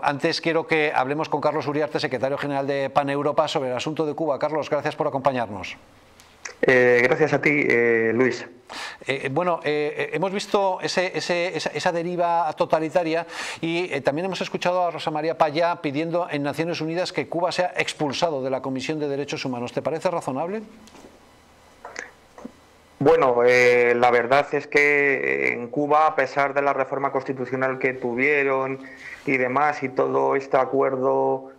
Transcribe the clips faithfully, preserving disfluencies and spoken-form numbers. Antes quiero que hablemos con Carlos Uriarte, secretario general de Paneuropa, sobre el asunto de Cuba. Carlos, gracias por acompañarnos. Eh, gracias a ti, eh, Luis. Eh, bueno, eh, hemos visto ese, ese, esa, esa deriva totalitaria y eh, también hemos escuchado a Rosa María Payá pidiendo en Naciones Unidas que Cuba sea expulsado de la Comisión de Derechos Humanos. ¿Te parece razonable? Bueno, eh, la verdad es que en Cuba, a pesar de la reforma constitucional que tuvieron y demás, y todo este acuerdo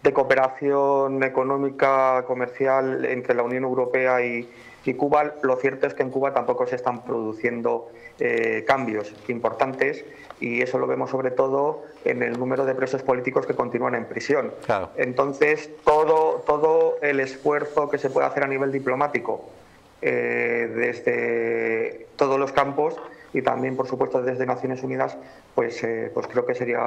de cooperación económica, comercial entre la Unión Europea y, y Cuba, lo cierto es que en Cuba tampoco se están produciendo eh, cambios importantes, y eso lo vemos sobre todo en el número de presos políticos que continúan en prisión. Claro. Entonces, todo, todo el esfuerzo que se puede hacer a nivel diplomático, Eh, desde todos los campos y también, por supuesto, desde Naciones Unidas, pues, eh, pues creo que sería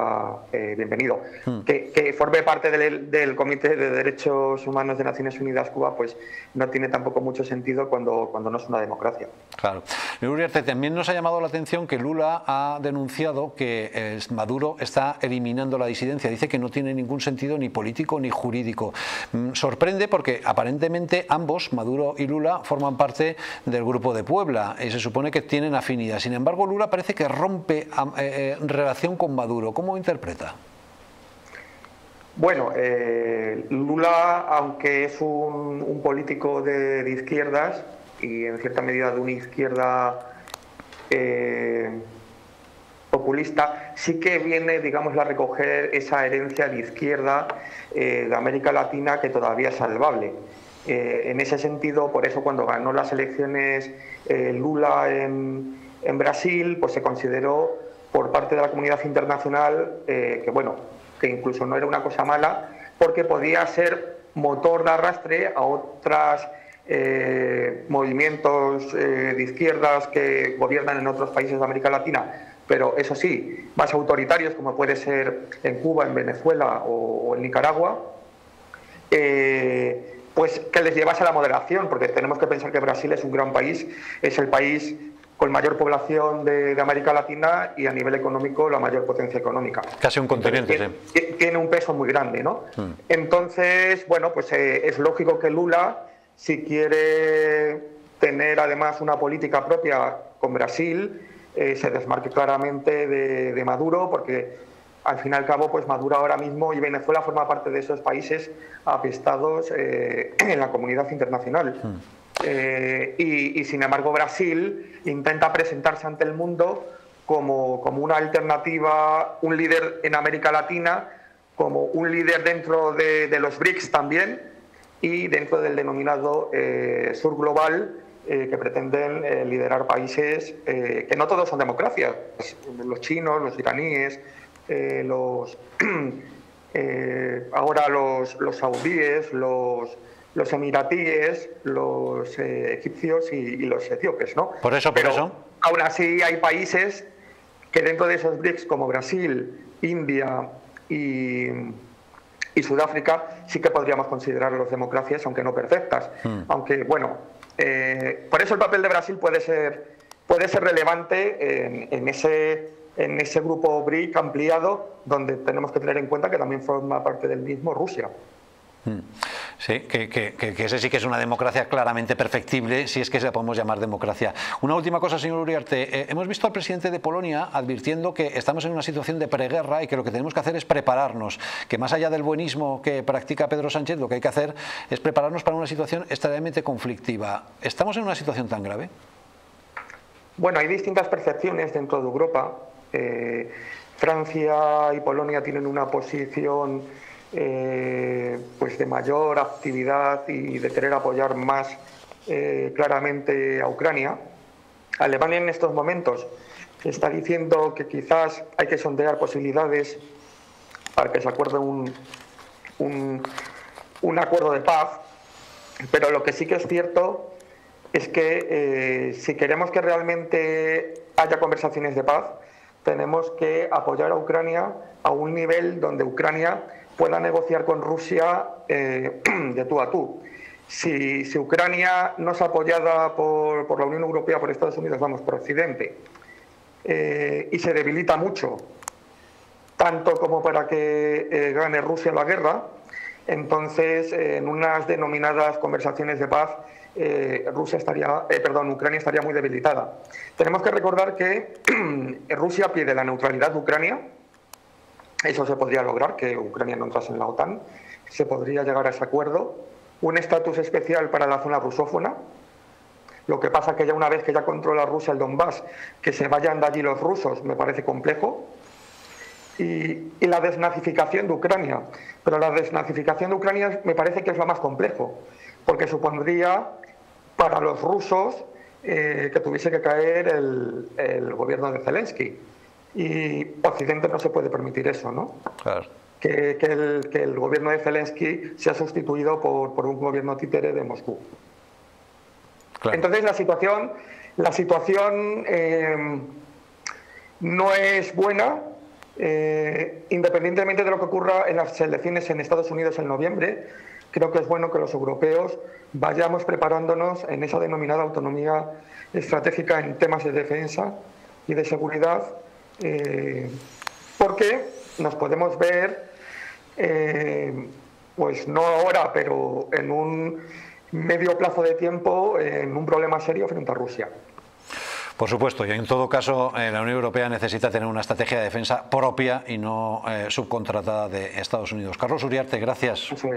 eh, bienvenido. Mm. Que, que forme parte del, del Comité de Derechos Humanos de Naciones Unidas Cuba, pues no tiene tampoco mucho sentido cuando, cuando no es una democracia. Claro. Uriarte, también nos ha llamado la atención que Lula ha denunciado que eh, Maduro está eliminando la disidencia. Dice que no tiene ningún sentido ni político ni jurídico. Mm, sorprende porque aparentemente ambos, Maduro y Lula, forman parte del Grupo de Puebla y se supone que tienen afinidad. Sin embargo, Lula parece que rompe eh, relación con Maduro. ¿Cómo interpreta? Bueno, eh, Lula, aunque es un, un político de, de izquierdas y en cierta medida de una izquierda eh, populista, sí que viene, digamos, a recoger esa herencia de izquierda eh, de América Latina que todavía es salvable. Eh, en ese sentido, por eso cuando ganó las elecciones eh, Lula en... en Brasil, pues se consideró por parte de la comunidad internacional eh, que, bueno, que incluso no era una cosa mala, porque podía ser motor de arrastre a otros eh, movimientos eh, de izquierdas que gobiernan en otros países de América Latina, pero eso sí, más autoritarios, como puede ser en Cuba, en Venezuela o, o en Nicaragua, eh, pues que les llevase a la moderación, porque tenemos que pensar que Brasil es un gran país, es el país con mayor población de, de América Latina y a nivel económico la mayor potencia económica. Casi un continente. Tiene, sí. tiene un peso muy grande, ¿no? Mm. Entonces, bueno, pues eh, es lógico que Lula, si quiere tener además una política propia con Brasil, eh, se desmarque claramente de, de Maduro, porque al fin y al cabo, pues Maduro ahora mismo y Venezuela forma parte de esos países apestados eh, en la comunidad internacional. Mm. Eh, y, y sin embargo Brasil intenta presentarse ante el mundo como, como una alternativa, un líder en América Latina, como un líder dentro de, de los BRICS también y dentro del denominado eh, Sur Global, eh, que pretenden eh, liderar países eh, que no todos son democracias, los chinos, los iraníes, eh, los eh, ahora los, los saudíes, los... los emiratíes, los eh, egipcios y, y los etíopes, ¿no? Por eso, por Pero, eso. Aún así hay países que dentro de esos BRICS, como Brasil, India y, y Sudáfrica, sí que podríamos considerarlos democracias, aunque no perfectas. Mm. Aunque, bueno, eh, por eso el papel de Brasil puede ser, puede ser relevante en, en ese... en ese grupo BRICS ampliado, donde tenemos que tener en cuenta que también forma parte del mismo Rusia. Mm. Sí, que, que, que ese sí que es una democracia claramente perfectible, si es que se la podemos llamar democracia. Una última cosa, señor Uriarte. Eh, hemos visto al presidente de Polonia advirtiendo que estamos en una situación de preguerra y que lo que tenemos que hacer es prepararnos, que más allá del buenismo que practica Pedro Sánchez, lo que hay que hacer es prepararnos para una situación extremadamente conflictiva. ¿Estamos en una situación tan grave? Bueno, hay distintas percepciones dentro de Europa. Eh, Francia y Polonia tienen una posición Eh, pues de mayor actividad y de querer apoyar más eh, claramente a Ucrania. Alemania en estos momentos está diciendo que quizás hay que sondear posibilidades para que se acuerde un, un, un acuerdo de paz, pero lo que sí que es cierto es que eh, si queremos que realmente haya conversaciones de paz, tenemos que apoyar a Ucrania a un nivel donde Ucrania pueda negociar con Rusia eh, de tú a tú. Si, si Ucrania no es apoyada por, por la Unión Europea, por Estados Unidos, vamos, por Occidente, eh, y se debilita mucho, tanto como para que eh, gane Rusia la guerra. Entonces, eh, en unas denominadas conversaciones de paz, eh, Rusia estaría, eh, perdón, Ucrania estaría muy debilitada. Tenemos que recordar que Rusia pide la neutralidad de Ucrania. Eso se podría lograr, que Ucrania no entrase en la OTAN. Se podría llegar a ese acuerdo. Un estatus especial para la zona rusófona. Lo que pasa es que ya una vez que ya controla Rusia el Donbass, que se vayan de allí los rusos, me parece complejo. Y, y la desnazificación de Ucrania. Pero la desnazificación de Ucrania me parece que es lo más complejo, porque supondría para los rusos eh, que tuviese que caer el, el gobierno de Zelensky. Y Occidente no se puede permitir eso, ¿no? Claro. Que, que, el, que el gobierno de Zelensky sea sustituido por, por un gobierno títere de Moscú. Claro. Entonces la situación, la situación eh, no es buena. Eh, independientemente de lo que ocurra en las elecciones en Estados Unidos en noviembre, creo que es bueno que los europeos vayamos preparándonos en esa denominada autonomía estratégica en temas de defensa y de seguridad, eh, porque nos podemos ver, eh, pues no ahora, pero en un medio plazo de tiempo, eh, en un problema serio frente a Rusia. Por supuesto, y en todo caso eh, la Unión Europea necesita tener una estrategia de defensa propia y no eh, subcontratada de Estados Unidos. Carlos Uriarte, gracias. Sí,